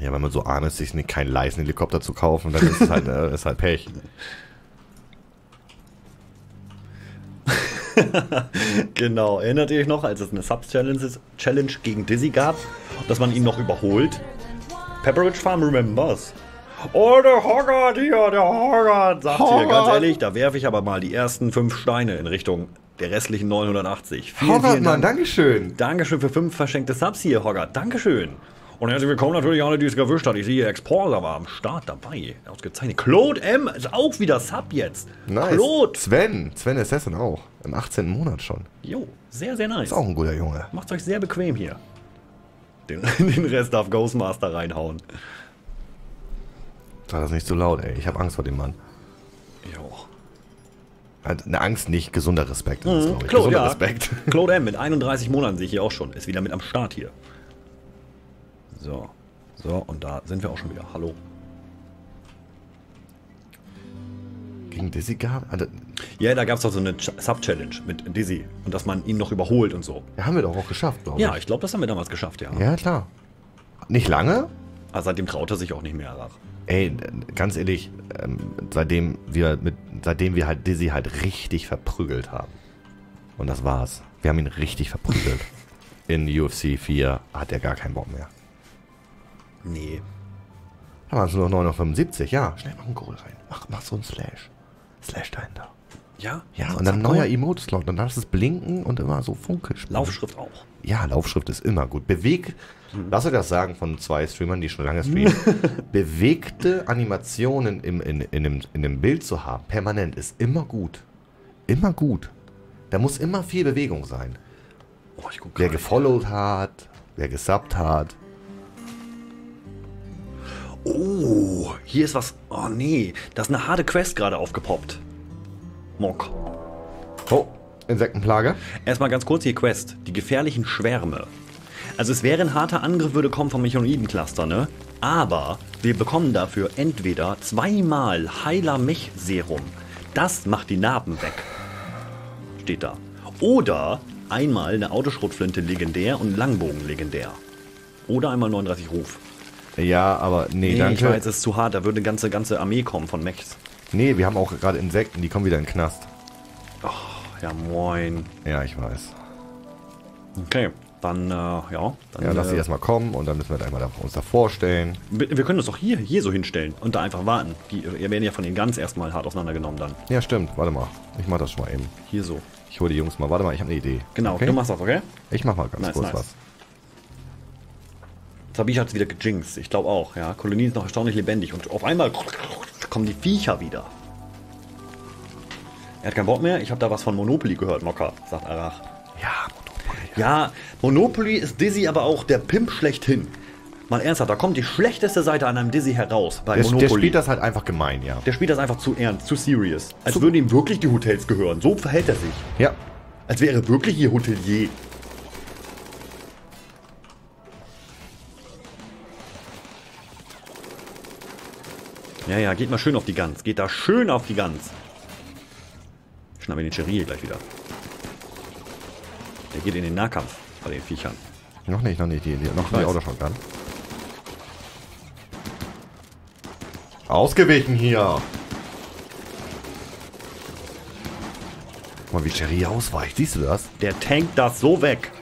Ja, wenn man so arm ist, sich keinen leisten Helikopter zu kaufen, dann ist es halt, ist halt Pech. Genau, erinnert ihr euch noch, als es eine Subs-Challenge gegen Dizzy gab, dass man ihn noch überholt? Pepperidge Farm remembers. Oh, der Hoggart hier, der Hoggart, sagt hier, ganz ehrlich, da werfe ich aber mal die ersten 5 Steine in Richtung der restlichen 980. Hoggart, Mann, Dankeschön. Dankeschön für 5 verschenkte Subs hier, Hoggart, Dankeschön. Und herzlich willkommen natürlich alle, die es erwischt hat. Ich sehe, Exporter war am Start dabei. Ausgezeichnet. Claude M. ist auch wieder Sub jetzt. Nice. Claude. Sven Assassin auch. Im 18. Monat schon. Jo, sehr, sehr nice. Ist auch ein guter Junge. Macht's euch sehr bequem hier. Den Rest darf Ghostmaster reinhauen. Sag das nicht so laut, ey. Ich habe Angst vor dem Mann. Ich auch. Eine Angst nicht, gesunder Respekt. Mhm. Ist, Claude, gesunder Respekt. Claude M. mit 31 Monaten sehe ich hier auch schon. Ist wieder mit am Start hier. So, so, und da sind wir auch schon wieder. Hallo. Gegen Dizzy gab? Also ja, da gab es doch so eine Sub-Challenge mit Dizzy. Und dass man ihn noch überholt und so. Ja, haben wir doch auch geschafft, glaube ich. Ja, ich glaube, das haben wir damals geschafft, ja. Ja, klar. Nicht lange? Aber seitdem traut er sich auch nicht mehr, Arach. Ey, ganz ehrlich, seitdem wir halt Dizzy halt richtig verprügelt haben. Und das war's. Wir haben ihn richtig verprügelt. In UFC 4 hat er gar keinen Bock mehr. Nee. Da waren es nur noch 9,75 Euro. Ja, schnell mal einen Goal rein. Mach so einen Slash. Slash dahinter. Ja? Ja, und dann neuer Emote-Slot. Dann darfst du es blinken und immer so funkisch. Laufschrift auch. Ja, Laufschrift ist immer gut. Lass euch das sagen von 2 Streamern, die schon lange streamen. Bewegte Animationen in dem Bild zu haben, permanent, ist immer gut. Immer gut. Da muss immer viel Bewegung sein. Oh, ich guck grad. Wer gefollowt hat, wer gesubbt hat. Oh, hier ist was. Oh nee, da ist eine harte Quest gerade aufgepoppt. Mock. Oh, Insektenplage. Erstmal ganz kurz hier Quest. Die gefährlichen Schwärme. Also es wäre ein harter Angriff, würde kommen vom Mechanoiden-Cluster, ne? Aber wir bekommen dafür entweder 2-mal Heiler-Mech-Serum. Das macht die Narben weg. Steht da. Oder einmal eine Autoschrotflinte legendär und Langbogen legendär. Oder einmal 39 Ruf. Ja, aber nee, danke. Ich weiß, es ist zu hart, da würde eine ganze Armee kommen von Mechs. Nee, wir haben auch gerade Insekten, die kommen wieder in den Knast. Oh, ja moin. Ja, ich weiß. Okay, dann, ja. Dann, ja, lass sie erstmal kommen und dann müssen wir uns da vorstellen. Wir können uns doch hier so hinstellen und da einfach warten. Wir werden ja von den ganz erstmal hart auseinandergenommen dann. Ja, stimmt, warte mal. Ich mach das schon mal eben. Hier so. Ich hole die Jungs mal, warte mal, ich habe eine Idee. Genau, okay? Du machst das, okay? Ich mach mal ganz kurz was. Sabishi hat es wieder gejinxt, ich glaube auch, ja. Kolonie ist noch erstaunlich lebendig und auf einmal kommen die Viecher wieder. Er hat keinen Bock mehr, ich habe da was von Monopoly gehört, Mokka, sagt Arach. Ja, Monopoly. Ja, Monopoly ist Dizzy aber auch der Pimp schlechthin. Mal ernsthaft, da kommt die schlechteste Seite an einem Dizzy heraus bei Monopoly. Der spielt das halt einfach gemein, ja. Der spielt das einfach zu ernst, zu serious. Als würden ihm wirklich die Hotels gehören, so verhält er sich. Ja. Als wäre er wirklich ihr Hotelier. Ja, ja, geht mal schön auf die Gans. Geht da schön auf die Gans. Ich schnappe den Cherry gleich wieder. Der geht in den Nahkampf bei den Viechern. Noch nicht. Die Autoschrott an. Ausgewichen hier. Guck mal, wie Cherry ausweicht. Siehst du das? Der tankt das so weg.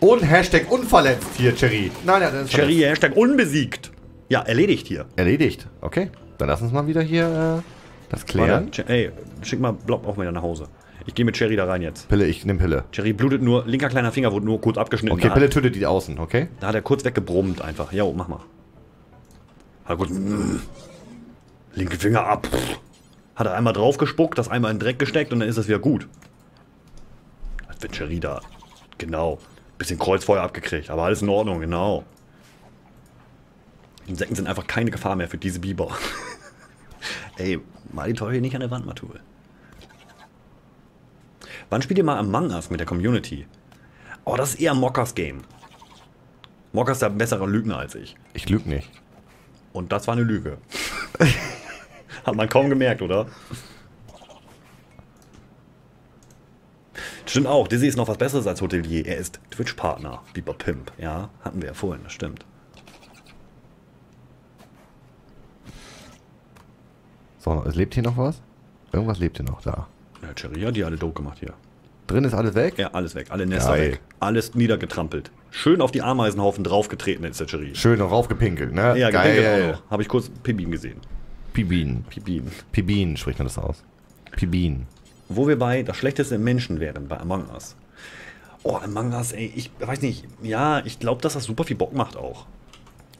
Und Hashtag unverletzt hier, Cherry. Nein, ja, das ist Cherry, Hashtag unbesiegt. Ja, erledigt hier. Erledigt, okay. Dann lass uns mal wieder hier das klären. Warte, ey, schick mal Blob auch wieder nach Hause. Ich gehe mit Cherry da rein jetzt. Pille, ich nehme Pille. Cherry blutet nur, linker kleiner Finger wurde nur kurz abgeschnitten. Okay, Pille tötet die außen, okay? Da hat er kurz weggebrummt einfach. Jo, mach mal. Hat er kurz... linke Finger ab. Hat er einmal drauf gespuckt, das einmal in den Dreck gesteckt und dann ist das wieder gut. Als wenn Cherry da... Genau. Bisschen Kreuzfeuer abgekriegt, aber alles in Ordnung, genau. Insekten sind einfach keine Gefahr mehr für diese Biber. Ey, mal die Teufel nicht an der Wand, Matul. Wann spielt ihr mal Among Us mit der Community? Oh, das ist eher Mokkas Game. Mokka ist der bessere Lügner als ich. Ich lüge nicht. Und das war eine Lüge. Hat man kaum gemerkt, oder? Stimmt auch, Dizzy ist noch was Besseres als Hotelier. Er ist Twitch-Partner, Biber Pimp. Ja, hatten wir ja vorhin, das stimmt. So, es lebt hier noch was? Irgendwas lebt hier noch da. Ja, Cherry hat die alle doof gemacht hier. Drin ist alles weg? Ja, alles weg. Alle Nester weg. Alles niedergetrampelt. Schön auf die Ameisenhaufen draufgetreten ist der Cherry. Schön noch raufgepinkelt, ne? Ja, geil. Auch noch. Habe ich kurz Pibin gesehen. Pibin. Pibin. Pibin spricht man das aus. Pibin. Wo wir bei das Schlechteste im Menschen wären, bei Among Us. Oh, Among Us, ey, ich weiß nicht. Ja, ich glaube, dass das super viel Bock macht auch.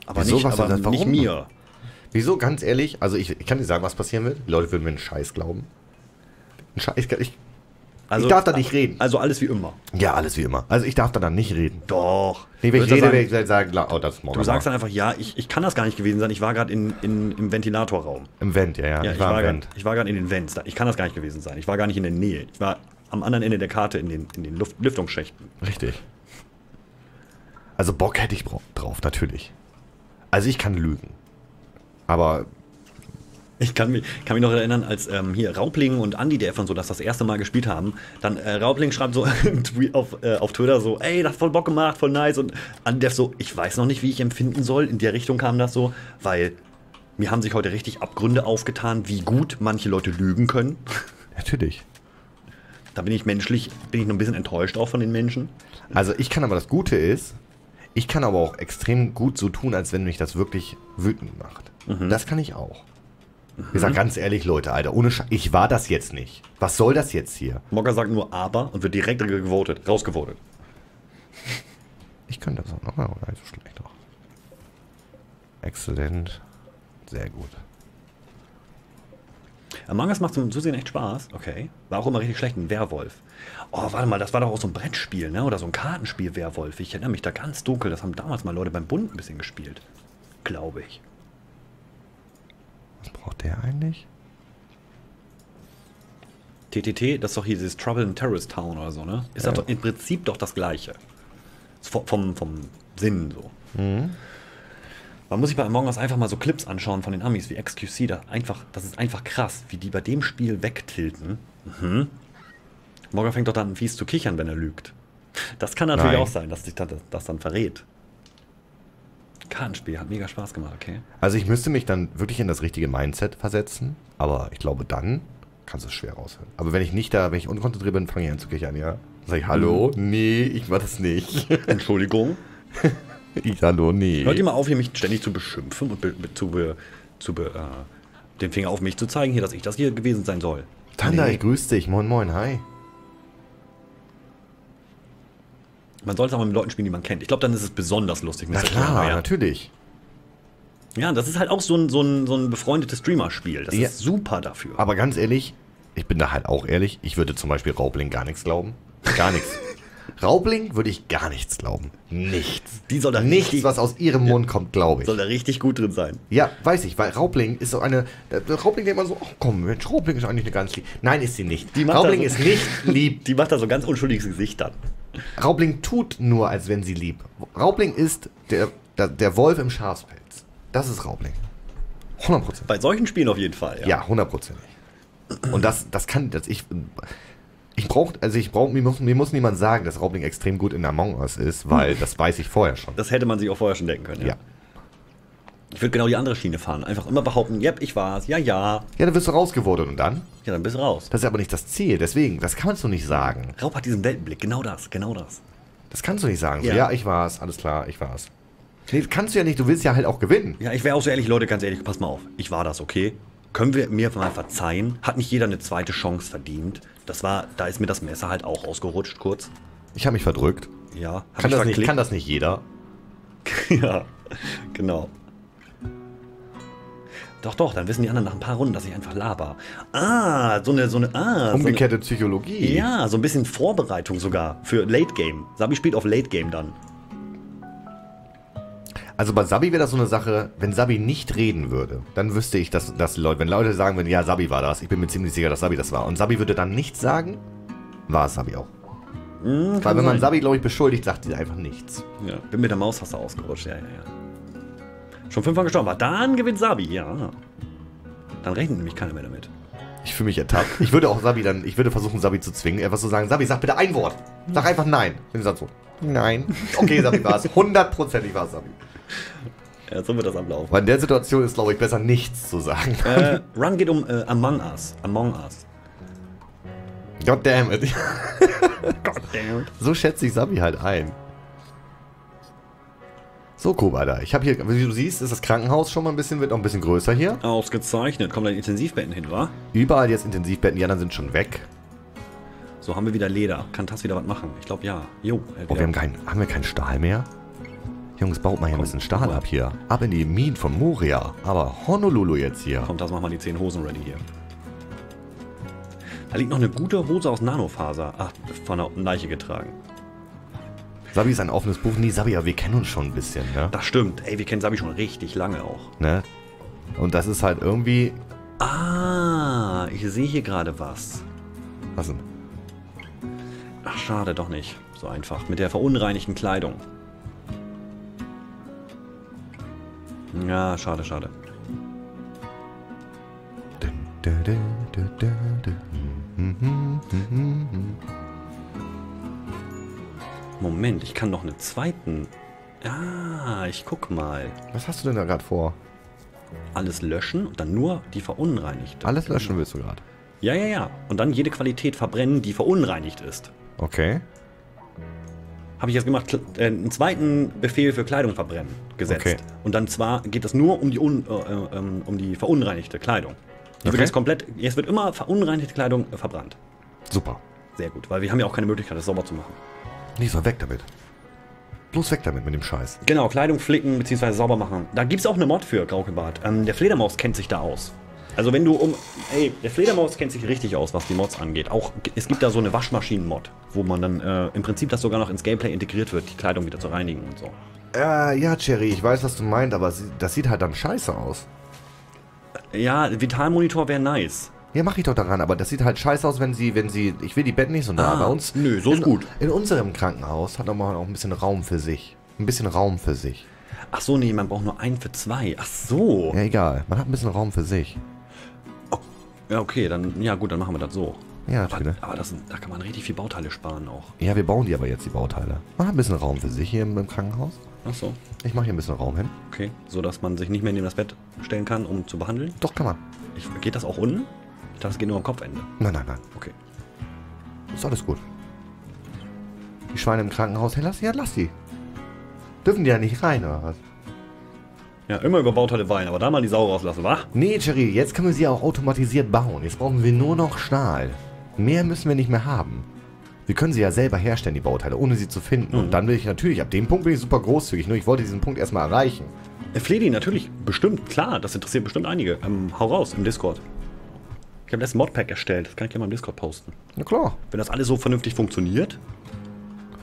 Aber wieso, nicht, aber das, nicht mir. Wieso, ganz ehrlich, also ich kann dir sagen, was passieren wird. Die Leute würden mir einen Scheiß glauben. Einen Scheiß, ich darf da nicht reden. Also alles wie immer. Ja, alles wie immer. Also ich darf da dann nicht reden. Doch. Nee, wenn ich rede, werde ich dann sagen, oh, das ist morgen. Du sagst dann einfach, ja, ich kann das gar nicht gewesen sein. Ich war gerade im Ventilatorraum. Im Vent, ja, ja. Ja, ich war gerade in den Vents. Ich kann das gar nicht gewesen sein. Ich war gar nicht in der Nähe. Ich war am anderen Ende der Karte in den Lüftungsschächten. Richtig. Also Bock hätte ich drauf, natürlich. Also ich kann lügen. Aber ich kann mich noch erinnern, als hier Raubling und Andidehf und so das erste Mal gespielt haben, dann Raubling schreibt so auf Twitter so, ey, das hat voll Bock gemacht, voll nice, und Andidehf so, ich weiß noch nicht, wie ich empfinden soll, in der Richtung kam das so, weil mir haben sich heute richtig Abgründe aufgetan, wie gut manche Leute lügen können. Natürlich. Da bin ich menschlich, bin ich noch ein bisschen enttäuscht auch von den Menschen. Also ich kann aber, das Gute ist, ich kann aber auch extrem gut so tun, als wenn mich das wirklich wütend macht. Mhm. Das kann ich auch. Mhm. Ich sag ganz ehrlich, Leute, Alter, ohne Scheiß, ich war das jetzt nicht. Was soll das jetzt hier? Mokka sagt nur aber und wird direkt gewotet, rausgevotet. Ich kann das auch nochmal, oder? So schlecht auch. Exzellent. Sehr gut. Among Us macht zum Zusehen echt Spaß. Okay. War auch immer richtig schlecht, ein Werwolf. Oh, warte mal, das war doch auch so ein Brettspiel, ne? Oder so ein Kartenspiel Werwolf. Ich erinnere mich da ganz dunkel. Das haben damals mal Leute beim Bund ein bisschen gespielt. Glaube ich. Was braucht der eigentlich? TTT, das ist doch hier dieses Trouble in Terrorist Town oder so, ne? Ist ja. Das doch im Prinzip doch das Gleiche. Vom Sinn so. Mhm. Man muss sich bei Among Us einfach mal so Clips anschauen von den Amis, wie XQC da. Einfach, das ist einfach krass, wie die bei dem Spiel wegtilten. Mhm. Mokka fängt doch dann fies zu kichern, wenn er lügt. Das kann natürlich auch sein, dass sich das dann verrät. Kartenspiel hat mega Spaß gemacht, okay. Also ich müsste mich dann wirklich in das richtige Mindset versetzen, aber ich glaube, dann kannst du es schwer raushören. Aber wenn ich nicht da, wenn ich unkonzentriert bin, fange ich an zu kichern, ja. Dann sag ich, hallo? Nee, ich war das nicht. Entschuldigung? Hallo, nee. Hört ihr mal auf, hier mich ständig zu beschimpfen und den Finger auf mich zu zeigen, hier, dass ich das hier gewesen sein soll. Tanda, ich grüße dich. Moin, moin, hi. Man sollte es auch mit Leuten spielen, die man kennt. Ich glaube, dann ist es besonders lustig. Na klar, natürlich. Ja, das ist halt auch so ein befreundetes Streamer-Spiel. Das ist super dafür. Aber ganz ehrlich, ich bin da halt auch ehrlich, ich würde zum Beispiel Raubling gar nichts glauben. Gar nichts. Raubling würde ich gar nichts glauben. Nichts. Die soll da nichts, richtig, was aus ihrem Mund kommt, glaube ich. Soll da richtig gut drin sein. Ja, weiß ich, weil Raubling ist so eine. Raubling denkt man so, ach komm, Mensch, Raubling ist eigentlich eine ganz lieb. Nein, ist sie nicht. Raubling ist nicht lieb. Die macht da so ganz unschuldiges Gesicht dann. Raubling tut nur, als wenn sie lieb. Raubling ist der Wolf im Schafspelz. Das ist Raubling. 100%. Bei solchen Spielen auf jeden Fall, ja. Ja, 100%. Und das kann. Mir muss niemand sagen, dass Raubling extrem gut in Among Us ist, weil das weiß ich vorher schon. Das hätte man sich auch vorher schon denken können, ja. Ich würde genau die andere Schiene fahren. Einfach immer behaupten, yep, ich war's, ja, ja. Ja, dann wirst du rausgeworden und dann? Ja, dann bist du raus. Das ist aber nicht das Ziel, deswegen, das kannst du nicht sagen. Raub hat diesen Weltenblick, genau das, genau das. Das kannst du nicht sagen, ja, so, ja, ich war's, alles klar, ich war's. Nee, kannst du ja nicht, du willst ja halt auch gewinnen. Ja, ich wäre auch so ehrlich, Leute, ganz ehrlich, pass mal auf, ich war das, okay? Können wir mir mal verzeihen? Hat nicht jeder eine zweite Chance verdient? Da ist mir das Messer halt auch ausgerutscht, kurz. Ich habe mich verdrückt. Ja. Kann das nicht jeder? Ja, genau. Doch, doch, dann wissen die anderen nach ein paar Runden, dass ich einfach laber. Ah, umgekehrte Psychologie. Ja, so ein bisschen Vorbereitung sogar für Late Game. Sabi spielt auf Late Game dann. Also bei Sabi wäre das so eine Sache, wenn Sabi nicht reden würde, dann wüsste ich, dass Leute, wenn Leute sagen würden, ja, Sabi war das, ich bin mir ziemlich sicher, dass Sabi das war. Und Sabi würde dann nichts sagen, war es Sabi auch. Mhm, weil wenn man Sabi, glaube ich, beschuldigt, sagt sie einfach nichts. Ja, bin mit der Mausfasser ausgerutscht, ja. Schon 5 Mal gestorben war, dann gewinnt Sabi, ja. Dann rechnet nämlich keiner mehr damit. Ich fühle mich ertappt. Ich würde auch Sabi dann, ich würde versuchen, Sabi zu zwingen, etwas zu sagen. Sabi, sag bitte ein Wort. Sag einfach nein. Wenn sie sagt so, nein. Okay, Sabi war es. 100%ig war es Sabi. Ja, so wird das ablaufen. Weil in der Situation ist, glaube ich, besser nichts zu sagen. Run geht um Among Us. Among Us. Goddammit. Goddammit. So schätze ich Sabi halt ein. So, Kuba, da. Ich habe hier, wie du siehst, ist das Krankenhaus schon mal ein bisschen, wird noch ein bisschen größer hier. Ausgezeichnet. Kommen da die Intensivbetten hin, wa? Überall jetzt Intensivbetten, die anderen sind schon weg. So, haben wir wieder Leder. Kann das wieder was machen? Ich glaube, ja. Jo. Oh, wir haben wir keinen Stahl mehr? Jungs, baut mal hier ein bisschen Stahl ab hier. Ab in die Minen von Moria. Aber Honolulu jetzt hier. Kommt, das machen wir die 10 Hosen ready hier. Da liegt noch eine gute Hose aus Nanofaser. Ach, von der Leiche getragen. Sabi ist ein offenes Buch. Nee, Sabi, aber wir kennen uns schon ein bisschen, ne? Das stimmt. Ey, wir kennen Sabi schon richtig lange auch. Ne? Und das ist halt irgendwie... Ah, ich sehe hier gerade was. Was denn? Ach, schade, doch nicht. So einfach. Mit der verunreinigten Kleidung. Ja, schade, schade. Moment, ich kann noch einen zweiten. Ah, ich guck mal. Was hast du denn da gerade vor? Alles löschen und dann nur die verunreinigte. Alles löschen willst du gerade? Ja, ja, ja. Und dann jede Qualität verbrennen, die verunreinigt ist. Okay. Habe ich jetzt gemacht, einen zweiten Befehl für Kleidung verbrennen gesetzt. Okay. Und dann zwar geht es nur um die, um die verunreinigte Kleidung. Die wird jetzt komplett, jetzt wird immer verunreinigte Kleidung verbrannt. Super. Sehr gut, weil wir haben ja auch keine Möglichkeit, das sauber zu machen. Nee, so weg damit. Bloß weg damit mit dem Scheiß. Genau, Kleidung flicken bzw. sauber machen. Da gibt es auch eine Mod für, Graukelbart. Der Fledermaus kennt sich da aus. Also wenn du Ey, der Fledermaus kennt sich richtig aus, was die Mods angeht. Auch, es gibt da so eine Waschmaschinen-Mod, wo man dann im Prinzip das sogar noch ins Gameplay integriert wird, die Kleidung wieder zu reinigen und so. Ja, Cherry, ich weiß, was du meinst, aber das sieht halt dann scheiße aus. Ja, Vitalmonitor wäre nice. Ja, mach ich doch daran, aber das sieht halt scheiße aus, wenn sie, ich will die Betten nicht so nah bei uns. Nö, so ist gut. In unserem Krankenhaus hat man auch ein bisschen Raum für sich. Ach so, nee, man braucht nur einen für zwei. Ach so. Ja, egal, man hat ein bisschen Raum für sich. Ja, okay, dann, ja gut, dann machen wir das so. Ja, natürlich. Aber das, da kann man richtig viel Bauteile sparen auch. Ja, wir bauen die aber jetzt, die Bauteile. Mach ein bisschen Raum für sich hier im Krankenhaus. Ach so. Ich mache hier ein bisschen Raum hin. Okay, so dass man sich nicht mehr neben das Bett stellen kann, um zu behandeln? Doch, kann man. Geht das auch unten? Ich dachte, es geht nur am Kopfende. Nein, nein, nein. Okay. Ist alles gut. Die Schweine im Krankenhaus, hey, lass die, ja, lass die. Dürfen die ja nicht rein, oder was? Ja, immer über Bauteile weinen, aber da mal die Sau rauslassen, wa? Nee, Cherry, jetzt können wir sie auch automatisiert bauen. Jetzt brauchen wir nur noch Stahl. Mehr müssen wir nicht mehr haben. Wir können sie ja selber herstellen, die Bauteile, ohne sie zu finden. Mhm. Und dann will ich natürlich, ab dem Punkt bin ich super großzügig, nur ich wollte diesen Punkt erstmal erreichen. Fledi, natürlich, bestimmt, klar, das interessiert bestimmt einige. Hau raus im Discord. Ich habe letzten Modpack erstellt, das kann ich ja mal im Discord posten. Na klar. Wenn das alles so vernünftig funktioniert,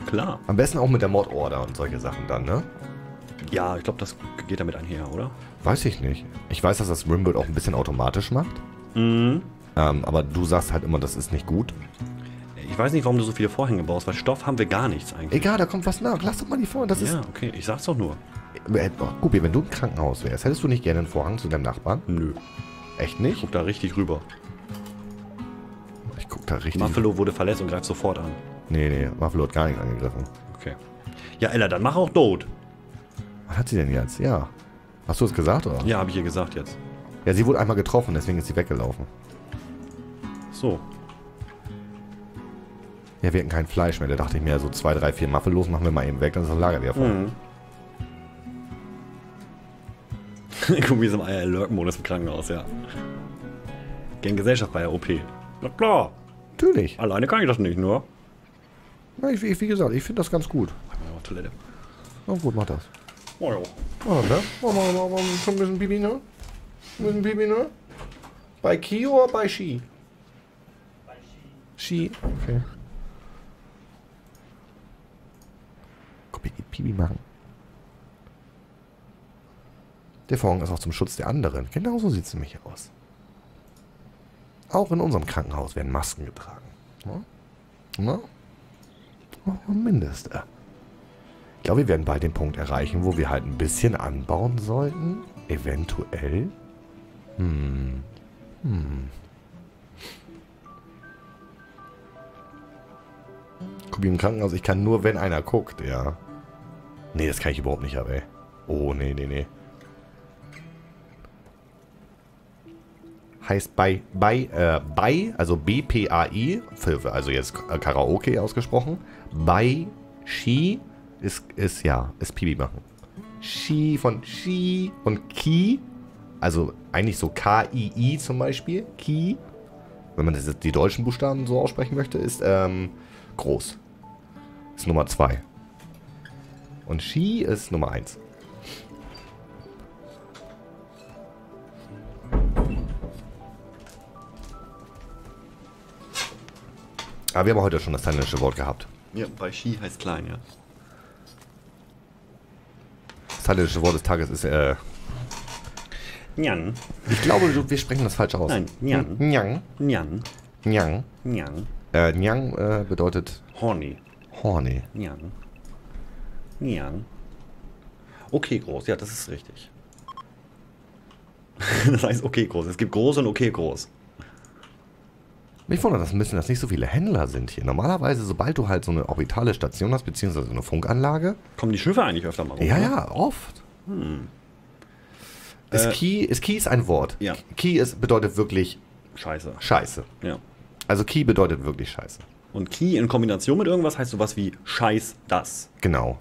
klar. Am besten auch mit der Mod-Order und solche Sachen dann, ne? Ja, ich glaube, das geht damit einher, oder? Weiß ich nicht. Ich weiß, dass das Rimbuild auch ein bisschen automatisch macht. Mhm. Aber du sagst halt immer, das ist nicht gut. Ich weiß nicht, warum du so viele Vorhänge baust, weil Stoff haben wir gar nichts eigentlich. Egal, da kommt was nach. Lass doch mal die Vorhänge. Ja, okay, ich sag's doch nur. Gubi, wenn du im Krankenhaus wärst, hättest du nicht gerne einen Vorhang zu deinem Nachbarn? Nö. Echt nicht? Ich guck da richtig rüber. Ich guck da richtig... Muffalo wurde verletzt und greift sofort an. Nee, nee, Muffalo hat gar nicht angegriffen. Okay. Ja, Ella, dann mach auch tot. Was hat sie denn jetzt? Ja. Hast du es gesagt, oder? Ja, habe ich ihr gesagt jetzt. Ja, sie wurde einmal getroffen, deswegen ist sie weggelaufen. So. Ja, wir hatten kein Fleisch mehr. Da dachte ich mir, so 2, 3, 4 Muffalos machen wir mal eben weg, dann ist das Lager wieder voll. Mhm. Guck, wie es im Eier-Lurken-Modus im Krankenhaus, ja. Gern Gesellschaft bei der OP. Na klar. Natürlich. Alleine kann ich das nicht, nur. Na, wie gesagt, ich finde das ganz gut. Mach mal auf Toilette. Na gut, mach das. Oh ja. Oh, ne? Schon ein bisschen Bibi, ne? Bei Ki oder bei Ski? Bei Ski. Ski, okay. Komm, ich die Bibi machen. Der Vorhang ist auch zum Schutz der anderen. Genau so sieht es nämlich aus. Auch in unserem Krankenhaus werden Masken getragen. Na? Mindestens. Ich glaube, wir werden bald den Punkt erreichen, wo wir halt ein bisschen anbauen sollten. Eventuell. Guck, im Krankenhaus, ich kann nur, wenn einer guckt, ja. Nee, das kann ich überhaupt nicht, aber ey. Oh, nee, nee, nee. heißt bei, also BPAI, also jetzt Karaoke ausgesprochen. Bei Shi ist ja, ist Pipi machen. Shi von Shi und Ki, also eigentlich so K-I-I zum Beispiel, Ki, wenn man das, die deutschen Buchstaben so aussprechen möchte, ist groß. Ist Nummer 2. Und Shi ist Nummer 1. Aber wir haben heute schon das thailändische Wort gehabt. Ja, bei Shi heißt klein, ja. Das thailändische Wort des Tages ist, Nyan. Ich glaube, wir sprechen das falsch aus. Nein, Nyan. Nyan. Nyan. Nyan. Nyan. Nyan bedeutet... Horny. Horny. Nyan. Nyan. Okay, groß. Ja, das ist richtig. Das heißt okay, groß. Es gibt groß und okay, groß. Mich wundert das ein bisschen, dass nicht so viele Händler sind hier. Normalerweise, sobald du halt so eine orbitale Station hast, beziehungsweise eine Funkanlage... Kommen die Schiffe eigentlich öfter mal rum? Ja, ja, oft. Hm. Ist Ki ist ein Wort. Ja. Ki ist, bedeutet wirklich... Scheiße. Scheiße. Ja. Also Ki bedeutet wirklich Scheiße. Und Ki in Kombination mit irgendwas heißt sowas wie Scheiß das. Genau.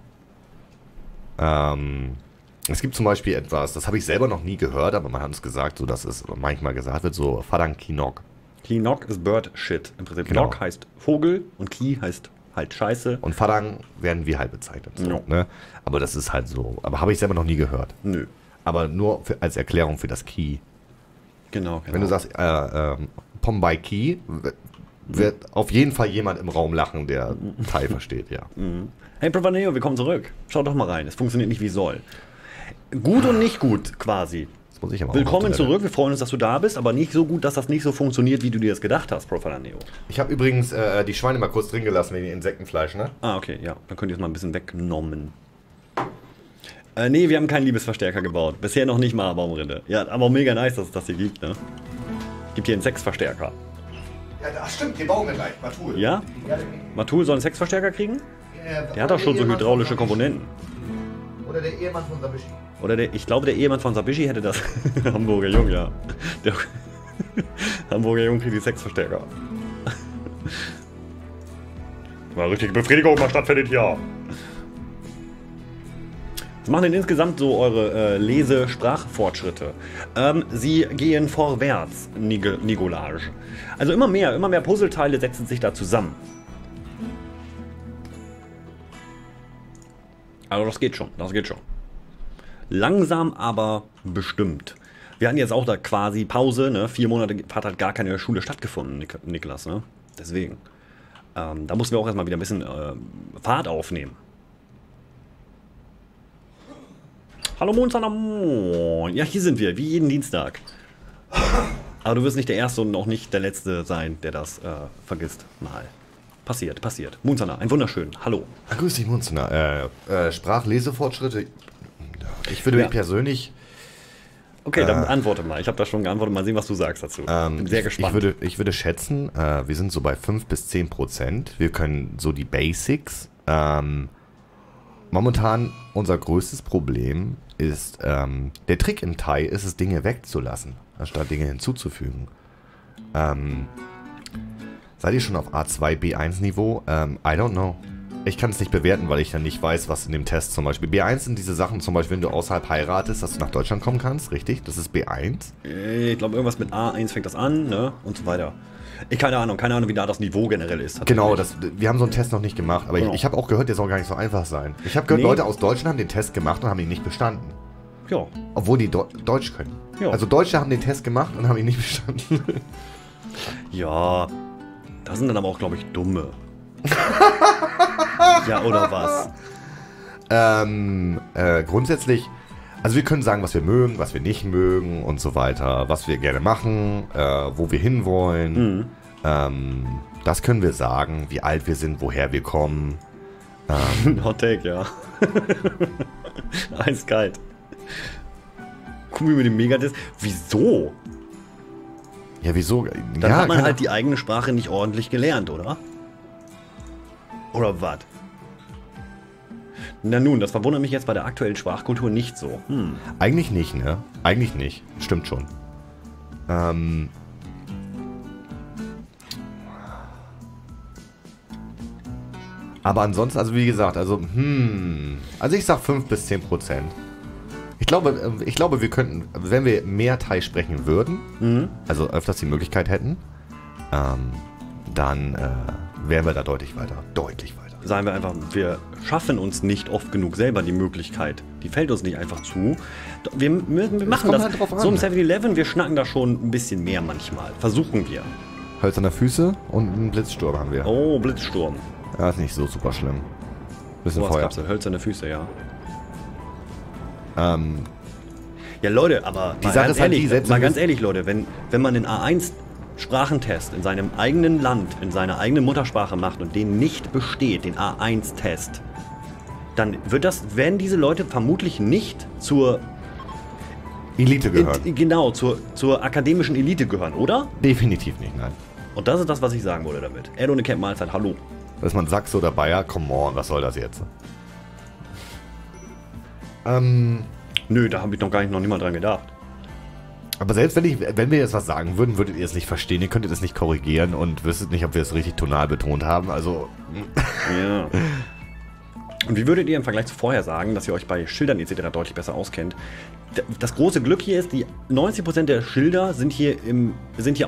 Es gibt zum Beispiel etwas, das habe ich selber noch nie gehört, aber man hat es gesagt, so dass es manchmal gesagt wird, so Fadang Kinok. Kinok ist Bird Shit. Im Prinzip Kinok heißt Vogel und Ki heißt halt Scheiße. Und Fadang werden wir halt bezeichnet. So, no. Ne? Aber das ist halt so. Aber habe ich selber noch nie gehört. Nö. Aber nur für, als Erklärung für das Ki. Genau, genau. Wenn du sagst, Pombai Ki, wird auf jeden Fall jemand im Raum lachen, der Thai versteht, ja. Hey, Profaneo, wir kommen zurück. Schau doch mal rein, es funktioniert nicht wie soll. Gut und nicht gut, quasi. Das muss ich aber willkommen zurück, wir freuen uns, dass du da bist, aber nicht so gut, dass das nicht so funktioniert, wie du dir das gedacht hast, Profaneo. Ich habe übrigens die Schweine mal kurz drin gelassen wegen Insektenfleisch, ne? Ah, okay, ja. Dann könnt ihr es mal ein bisschen wegnommen. Nee, wir haben keinen Liebesverstärker gebaut. Bisher noch nicht mal Baumrinde. Ja, aber mega nice, dass es das hier gibt, ne? Gibt hier einen Sexverstärker. Ja, das stimmt, den bauen wir gleich, Matul. Ja? Matul soll einen Sexverstärker kriegen? Der hat doch schon so hydraulische Komponenten. Oder der Ehemann von Sabishi. Oder der, ich glaube, der Ehemann von Sabishi hätte das. Hamburger Jung, ja. Der Hamburger Jung kriegt die Sexverstärker. Mal richtige Befriedigung mal stattfindet hier. Was machen denn insgesamt so eure Lese-Sprachfortschritte? Sie gehen vorwärts, Nigolage. Also immer mehr Puzzleteile setzen sich da zusammen. Also das geht schon, das geht schon. Langsam, aber bestimmt. Wir hatten jetzt auch da quasi Pause, ne? 4 Monate hat halt gar keine Schule stattgefunden, Niklas, ne? Deswegen. Da mussten wir auch erstmal wieder ein bisschen Fahrt aufnehmen. Hallo Munzana, moin. Ja, hier sind wir, wie jeden Dienstag. Aber du wirst nicht der Erste und auch nicht der Letzte sein, der das vergisst. Mal. Passiert, passiert. Munzana, ein wunderschön. Hallo. Grüß dich, Munzana. Sprachlesefortschritte. Ich würde mich persönlich... Okay, dann antworte mal. Ich habe da schon geantwortet. Mal sehen, was du sagst dazu. Bin sehr gespannt. Ich würde schätzen, wir sind so bei 5 bis 10%. Wir können so die Basics... Momentan unser größtes Problem ist, der Trick im Thai ist es, Dinge wegzulassen, anstatt Dinge hinzuzufügen. Seid ihr schon auf A2, B1 Niveau? I don't know. Ich kann es nicht bewerten, weil ich dann nicht weiß, was in dem Test zum Beispiel... B1 sind diese Sachen zum Beispiel, wenn du außerhalb heiratest, dass du nach Deutschland kommen kannst, richtig? Das ist B1. Ich glaube, irgendwas mit A1 fängt das an, ne? Und so weiter. Keine Ahnung, wie da das Niveau generell ist. Genau, das, wir haben so einen Test noch nicht gemacht, aber genau. Ich habe auch gehört, der soll gar nicht so einfach sein. Ich habe gehört, Leute aus Deutschland haben den Test gemacht und haben ihn nicht bestanden. Ja. Obwohl die Deutsch können. Ja. Also Deutsche haben den Test gemacht und haben ihn nicht bestanden. Ja, das sind dann aber auch, glaube ich, Dumme. Ja, oder was? Grundsätzlich... Also wir können sagen, was wir mögen, was wir nicht mögen und so weiter, was wir gerne machen, wo wir hinwollen. Mhm. Das können wir sagen, wie alt wir sind, woher wir kommen. Hot Take, ja. Eiskalt. Gucken wir mit dem Megadisc. Wieso? Ja, wieso? Dann ja, hat man halt die eigene Sprache nicht ordentlich gelernt, oder? Oder was? Na nun, das verwundert mich jetzt bei der aktuellen Sprachkultur nicht so. Eigentlich nicht, ne? Eigentlich nicht. Stimmt schon. Aber ansonsten, also wie gesagt, also, also ich sag 5 bis 10%. Ich glaube, wir könnten, wenn wir mehr Thai sprechen würden, also öfters die Möglichkeit hätten, dann wären wir da deutlich weiter. Deutlich weiter. Sagen wir einfach, wir schaffen uns nicht oft genug selber die Möglichkeit. Die fällt uns nicht einfach zu. Wir machen das. Halt drauf an, so im 7-Eleven, wir schnacken da schon ein bisschen mehr manchmal. Versuchen wir. Hölzerne Füße und einen Blitzsturm haben wir. Oh, Blitzsturm. Ja, ist nicht so super schlimm. Bisschen Feuer. Hölzerne Füße, ja. Ja, Leute, aber die Sache ist halt die, selbst mal ganz ehrlich, Leute, wenn man den A1-Sprachentest in seinem eigenen Land, in seiner eigenen Muttersprache macht und den nicht besteht, den A1-Test, dann werden diese Leute vermutlich nicht zur Elite gehören. Genau, zur akademischen Elite gehören, oder? Definitiv nicht, nein. Und das ist das, was ich sagen wollte damit. Ed ohne Camp Mahlzeit, hallo. Da ist man Sachse oder Bayer, come on, was soll das jetzt? Nö, da habe ich noch niemand dran gedacht. Aber selbst wenn wir jetzt was sagen würden, würdet ihr es nicht verstehen, ihr könntet es nicht korrigieren und wüsstet nicht, ob wir es richtig tonal betont haben, also... Ja. Und wie würdet ihr im Vergleich zu vorher sagen, dass ihr euch bei Schildern etc. deutlich besser auskennt? Das große Glück hier ist, die 90% der Schilder sind hier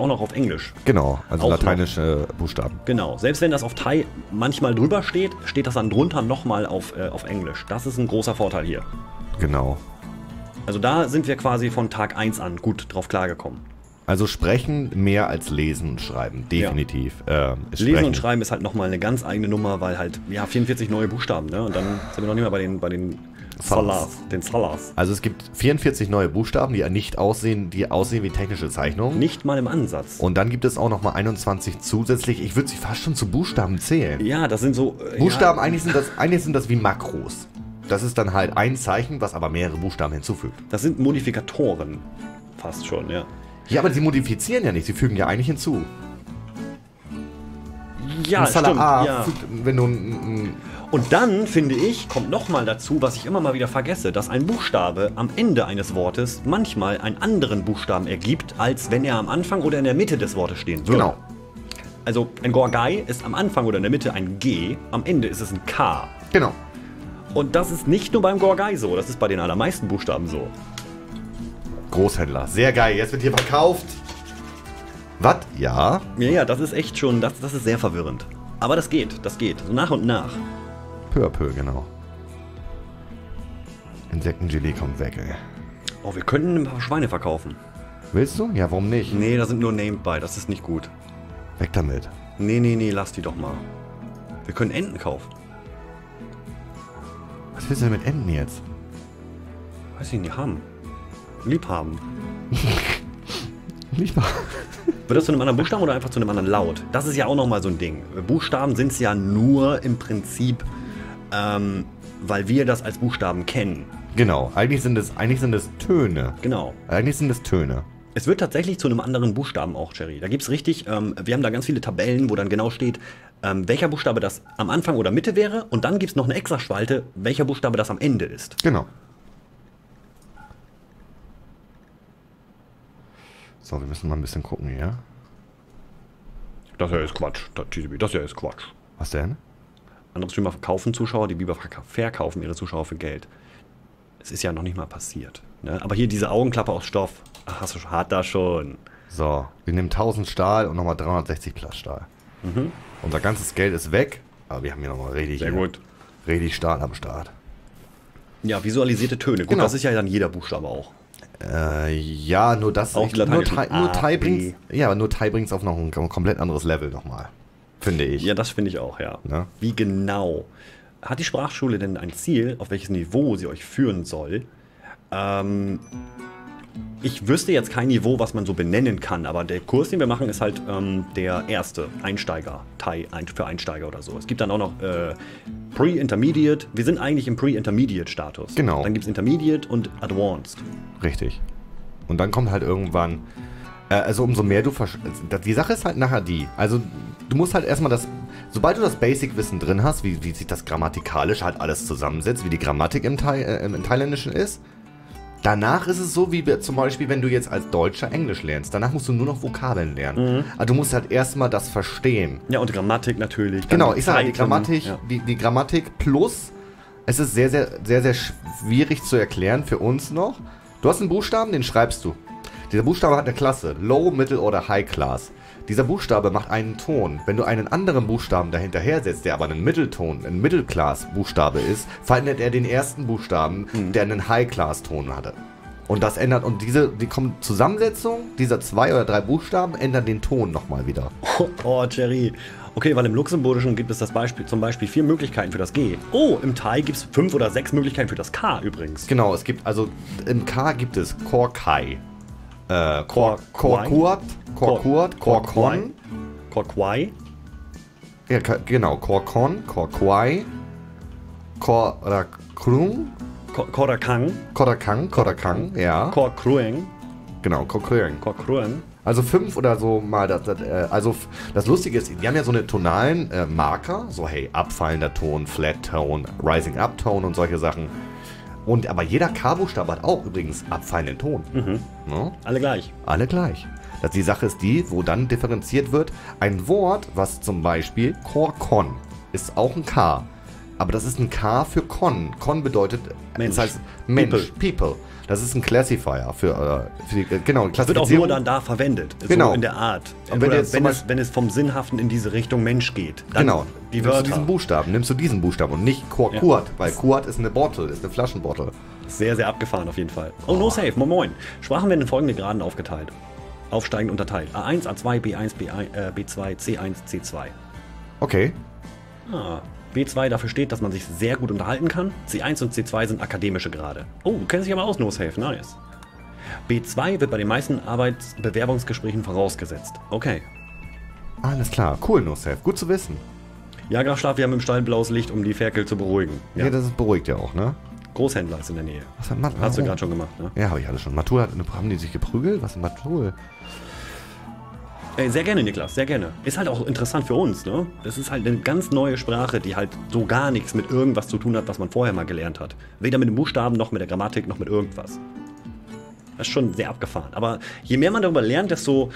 auch noch auf Englisch. Genau, also lateinische Buchstaben. Genau, selbst wenn das auf Thai manchmal drüber steht, steht das dann drunter nochmal auf Englisch. Das ist ein großer Vorteil hier. Genau. Also da sind wir quasi von Tag 1 an gut drauf klargekommen. Also sprechen mehr als lesen und schreiben, definitiv. Ja. Lesen und schreiben ist halt nochmal eine ganz eigene Nummer, weil halt, ja, 44 neue Buchstaben, ne? Und dann sind wir noch nicht mehr bei den Salas. Also es gibt 44 neue Buchstaben, die ja nicht aussehen, die aussehen wie technische Zeichnungen. Nicht mal im Ansatz. Und dann gibt es auch nochmal 21 zusätzlich, ich würde sie fast schon zu Buchstaben zählen. Ja, das sind so... Buchstaben, ja. eigentlich sind das wie Makros. Das ist dann halt ein Zeichen, was aber mehrere Buchstaben hinzufügt. Das sind Modifikatoren, fast schon, ja. Ja, aber sie modifizieren ja nicht, sie fügen ja eigentlich hinzu. Ja, stimmt, ja. Wenn du und dann, finde ich, kommt nochmal dazu, was ich immer mal wieder vergesse, dass ein Buchstabe am Ende eines Wortes manchmal einen anderen Buchstaben ergibt, als wenn er am Anfang oder in der Mitte des Wortes stehen würde. Genau. Also ein Gorgai ist am Anfang oder in der Mitte ein G, am Ende ist es ein K. Genau. Und das ist nicht nur beim Gorgai so, das ist bei den allermeisten Buchstaben so. Großhändler. Sehr geil. Jetzt wird hier verkauft. Was? Ja? Ja, das ist echt schon, das ist sehr verwirrend. Aber das geht, So nach und nach. Peu à peu, genau. Insektengelee kommt weg, ey. Oh, wir könnten ein paar Schweine verkaufen. Willst du? Ja, warum nicht? Nee, da sind nur Named bei. Das ist nicht gut. Weg damit. Nee, lass die doch mal. Wir können Enten kaufen. Was willst du denn mit Enten jetzt? Weiß ich nicht, haben. Liebhaben. Liebhaben. Wird das zu einem anderen Buchstaben oder einfach zu einem anderen Laut? Das ist ja auch nochmal so ein Ding. Buchstaben sind es ja nur im Prinzip, weil wir das als Buchstaben kennen. Genau. Eigentlich sind es Töne. Genau. Eigentlich sind es Töne. Es wird tatsächlich zu einem anderen Buchstaben auch, Jerry. Da gibt es richtig, wir haben da ganz viele Tabellen, wo dann genau steht, welcher Buchstabe das am Anfang oder Mitte wäre. Und dann gibt es noch eine extra Spalte, welcher Buchstabe das am Ende ist. Genau. So, wir müssen mal ein bisschen gucken hier. Ja? Das hier ist Quatsch. Das hier ist Quatsch. Was denn? Andere Streamer verkaufen Zuschauer, die Biber verkaufen ihre Zuschauer für Geld. Es ist ja noch nicht mal passiert. Ne? Aber hier diese Augenklappe aus Stoff. Ach, hat da schon. So, wir nehmen 1000 Stahl und nochmal 360 Plaststahl. Mhm. Unser ganzes Geld ist weg, aber wir haben hier nochmal richtig, richtig Stahl am Start. Ja, visualisierte Töne. Gut, genau. Das ist ja dann jeder Buchstabe auch. Ja, nur das... Auch nur Thai bringt es auf noch ein komplett anderes Level nochmal. Finde ich. Ja, das finde ich auch, ja. Ne? Wie genau? Hat die Sprachschule denn ein Ziel, auf welches Niveau sie euch führen soll? Ich wüsste jetzt kein Niveau, was man so benennen kann, aber der Kurs, den wir machen, ist halt der erste Einsteiger, Thai für Einsteiger oder so. Es gibt dann auch noch Pre-Intermediate. Wir sind eigentlich im Pre-Intermediate-Status. Genau. Dann gibt es Intermediate und Advanced. Richtig. Und dann kommt halt irgendwann, also umso mehr du die Sache ist halt nachher die, also du musst halt erstmal das, sobald du das Basic-Wissen drin hast, wie sich das grammatikalisch halt alles zusammensetzt, wie die Grammatik im thailändischen ist, Danach ist es so, wie zum Beispiel, wenn du jetzt als Deutscher Englisch lernst. Danach musst du nur noch Vokabeln lernen. Mhm. Also du musst halt erstmal das verstehen. Ja, und Grammatik natürlich. Genau, ich sage die Grammatik, ja. die Grammatik plus, es ist sehr, sehr, sehr, sehr schwierig zu erklären für uns noch. Du hast einen Buchstaben, den schreibst du. Dieser Buchstabe hat eine Klasse, Low, Middle oder High Class. Dieser Buchstabe macht einen Ton. Wenn du einen anderen Buchstaben dahinterher setzt, der aber einen Mittelton, ein Mittelclass-Buchstabe ist, verändert er den ersten Buchstaben, der einen High-Class-Ton hatte. Und das ändert, und die Zusammensetzung dieser 2 oder 3 Buchstaben ändert den Ton nochmal wieder. Oh, Jerry. Okay, weil im Luxemburgischen gibt es das Beispiel, zum Beispiel 4 Möglichkeiten für das G. Oh, im Thai gibt es 5 oder 6 Möglichkeiten für das K übrigens. Genau, es gibt, also im K gibt es Korkai. Korkuat, Korkuat, Korkon, Korkwai. Ja, genau, Korkon, Korkwai, Korakrung, Korakang, Korakang, Korakang, ja. Korkrueng. Genau, Korkrueng. Korkrueng. Also 5 oder so mal, also das Lustige ist, die haben ja so eine tonalen Marker, so hey, abfallender Ton, Flat Tone, Rising Up Tone und solche Sachen. Und aber jeder K-Buchstabe hat auch übrigens abfallenden Ton. Mhm. Ne? Alle gleich. Alle gleich. Das, die Sache ist die, wo dann differenziert wird, ein Wort, was zum Beispiel Korkon ist auch ein K. Aber das ist ein K für Con. Con bedeutet Mensch. Das heißt Mensch, People. Das ist ein Classifier für genau, das wird auch nur dann da verwendet, genau. So in der Art. Und wenn, wenn es vom Sinnhaften in diese Richtung Mensch geht, dann genau. Nimmst du diesen Buchstaben und nicht Korkuat, ja. Weil Kuat ist eine Bottle, ist eine Flaschenbottle. Sehr, sehr abgefahren auf jeden Fall. Oh, NoSafe, moin moin. Sprachen werden in folgende Graden aufgeteilt. Aufsteigend unterteilt. A1, A2, B1, B2, C1, C2. Okay. Ah. B2 dafür steht, dass man sich sehr gut unterhalten kann. C1 und C2 sind akademische Grade. Oh, du kennst dich aber aus, NoSafe, nice. B2 wird bei den meisten Arbeitsbewerbungsgesprächen vorausgesetzt. Okay. Alles klar, cool, NoSafe, gut zu wissen. Ja, Graf Schlaf, wir haben im Stall blaues Licht, um die Ferkel zu beruhigen. Ja, das beruhigt ja auch, ne? Großhändler ist in der Nähe. Was hat Matul? Hast du gerade schon gemacht, ne? Ja, habe ich alles schon. Matul hat eine... Haben die sich geprügelt? Was ist Matul? Ey, sehr gerne, Niklas, sehr gerne. Ist halt auch interessant für uns, ne? Es ist halt eine ganz neue Sprache, die halt so gar nichts mit irgendwas zu tun hat, was man vorher mal gelernt hat. Weder mit den Buchstaben, noch mit der Grammatik, noch mit irgendwas. Das ist schon sehr abgefahren. Aber je mehr man darüber lernt, desto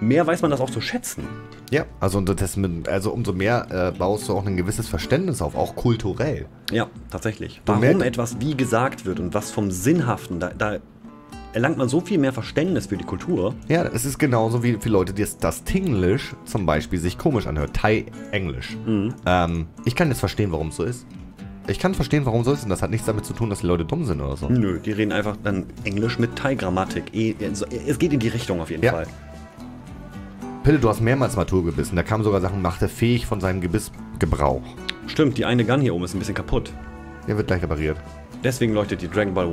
mehr weiß man das auch zu schätzen. Ja, also umso mehr baust du auch ein gewisses Verständnis auf, auch kulturell. Ja, tatsächlich. Warum etwas wie gesagt wird und was vom Sinnhaften da erlangt man so viel mehr Verständnis für die Kultur. Ja, es ist genauso wie für Leute, die das Tinglish zum Beispiel sich komisch anhört. Thai-Englisch. Mhm. Ich kann jetzt verstehen, warum es so ist. Ich kann verstehen, warum es so ist. Und das hat nichts damit zu tun, dass die Leute dumm sind oder so. Nö, die reden einfach dann Englisch mit Thai-Grammatik. Es geht in die Richtung auf jeden Fall. Pille, du hast mehrmals Matur gebissen. Da kamen sogar Sachen, machte fähig von seinem Gebissgebrauch. Stimmt, die eine Gun hier oben ist ein bisschen kaputt. Der wird gleich repariert. Deswegen leuchtet die Dragon Ball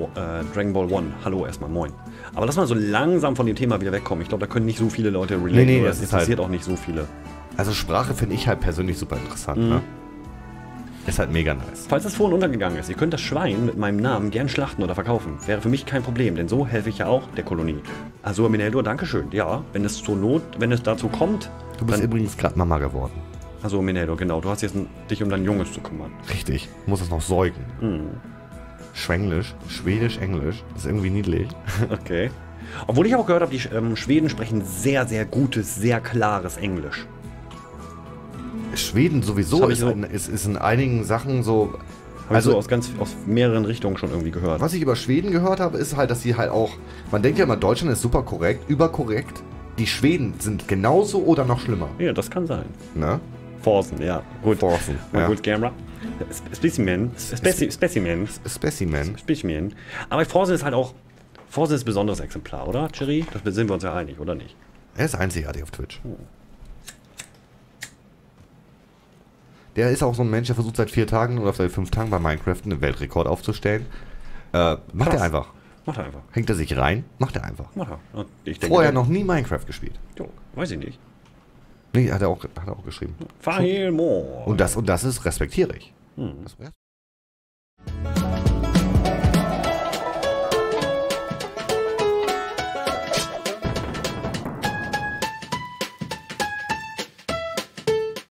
One. Hallo erstmal, moin. Aber lass mal so langsam von dem Thema wieder wegkommen. Ich glaube, da können nicht so viele Leute relaten. Nee, das interessiert halt auch nicht so viele. Also Sprache finde ich halt persönlich super interessant. Mhm. Ne? Ist halt mega nice. Falls das vorhin untergegangen ist, ihr könnt das Schwein mit meinem Namen gern schlachten oder verkaufen. Wäre für mich kein Problem, denn so helfe ich ja auch der Kolonie. Also Mineldur, dankeschön. Ja, wenn es dazu kommt. Du bist übrigens gerade Mama geworden. Also Mineldur, genau. Du hast jetzt dich um dein Junges zu kümmern. Richtig. Du musst es noch säugen. Mhm. Schwenglisch, Schwedisch, Englisch. Das ist irgendwie niedlich. Okay. Obwohl ich auch gehört habe, die Schweden sprechen sehr, sehr gutes, sehr klares Englisch. Schweden sowieso ist in einigen Sachen so... Also aus mehreren Richtungen schon irgendwie gehört. Was ich über Schweden gehört habe, ist halt, dass sie halt auch... Man denkt ja immer, Deutschland ist super korrekt, überkorrekt. Die Schweden sind genauso oder noch schlimmer. Ja, das kann sein. Ne? Forsen, ja. Gut. Forsen, ja. Gut, Gamera. Specimen. Aber Forsen ist halt auch... Forsen ist ein besonderes Exemplar, oder, Jerry? Da sind wir uns ja einig, oder nicht? Er ist einzigartig auf Twitch. Oh. Der ist auch so ein Mensch, der versucht seit 4 Tagen oder seit 5 Tagen bei Minecraft einen Weltrekord aufzustellen. Macht er einfach. Macht er einfach. Hängt er sich rein, macht er einfach. Macht er. Ich denke, vorher noch nie Minecraft gespielt. Jo, weiß ich nicht. Nee, hat er auch geschrieben. Und das respektiere ich. Hm.